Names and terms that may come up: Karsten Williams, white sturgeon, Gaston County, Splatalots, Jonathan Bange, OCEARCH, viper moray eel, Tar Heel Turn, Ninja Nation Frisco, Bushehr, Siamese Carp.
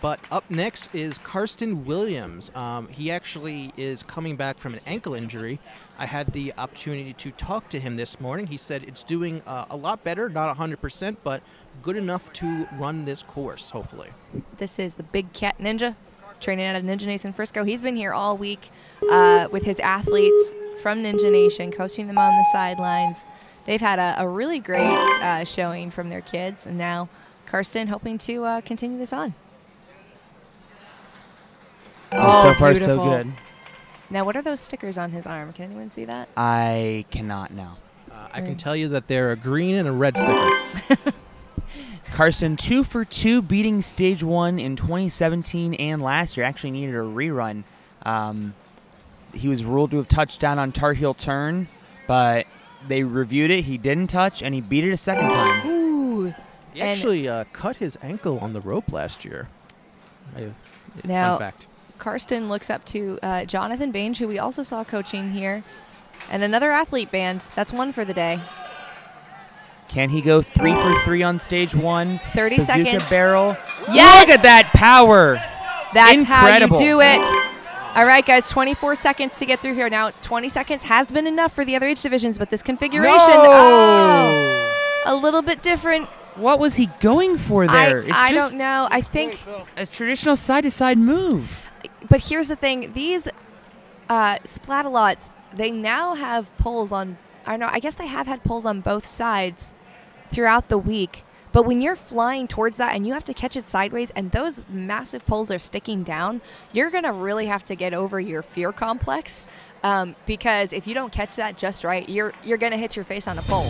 But up next is Karsten Williams. He actually is coming back from an ankle injury. I had the opportunity to talk to him this morning. He said it's doing a lot better, not 100%, but good enough to run this course, hopefully. This is the Big Cat Ninja, training out of Ninja Nation Frisco. He's been here all week with his athletes from Ninja Nation, coaching them on the sidelines. They've had a really great showing from their kids, and now Karsten hoping to continue this on. Oh, so far, beautiful. So good. Now, what are those stickers on his arm? Can anyone see that? I cannot know. I can tell you that they're a green and a red sticker. Karsten, 2 for 2, beating stage 1 in 2017 and last year. Actually needed a rerun. He was ruled to have touched down on Tar Heel Turn, but they reviewed it. He didn't touch, and he beat it a second time. Ooh. He actually cut his ankle on the rope last year. Now, fun fact. Karsten looks up to Jonathan Bange, who we also saw coaching here, and another athlete band. That's one for the day. Can he go 3 for 3 on stage 1? 30 bazooka seconds. Barrel. Yes! Look at that power. That's incredible. How you do it. All right, guys, 24 seconds to get through here. Now, 20 seconds has been enough for the other age divisions, but this configuration, a little bit different. What was he going for there? I just don't know. I think a traditional side-to-side move. But here's the thing. These Splatalots, they now have poles on – I know, I guess they have had poles on both sides throughout the week. But when you're flying towards that and you have to catch it sideways and those massive poles are sticking down, you're going to really have to get over your fear complex because if you don't catch that just right, you're going to hit your face on a pole.